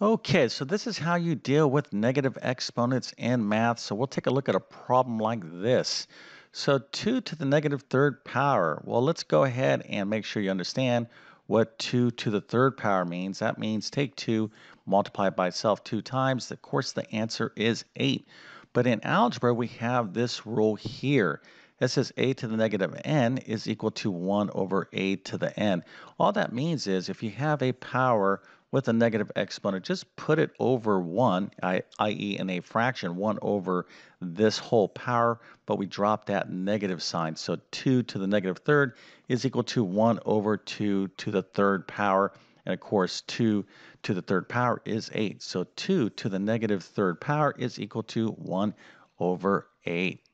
Okay, so this is how you deal with negative exponents in math. So we'll take a look at a problem like this. So 2 to the negative third power. Well, let's go ahead and make sure you understand what 2 to the third power means. That means take 2, multiply it by itself 2 times. Of course, the answer is 8. But in algebra, we have this rule here. It says a to the negative n is equal to 1 over a to the n. All that means is if you have a power with a negative exponent, just put it over 1, i.e. in a fraction, 1 over this whole power, but we drop that negative sign. So 2 to the negative third is equal to 1 over 2 to the third power. And of course, 2 to the third power is 8. So 2 to the negative third power is equal to 1 over 8.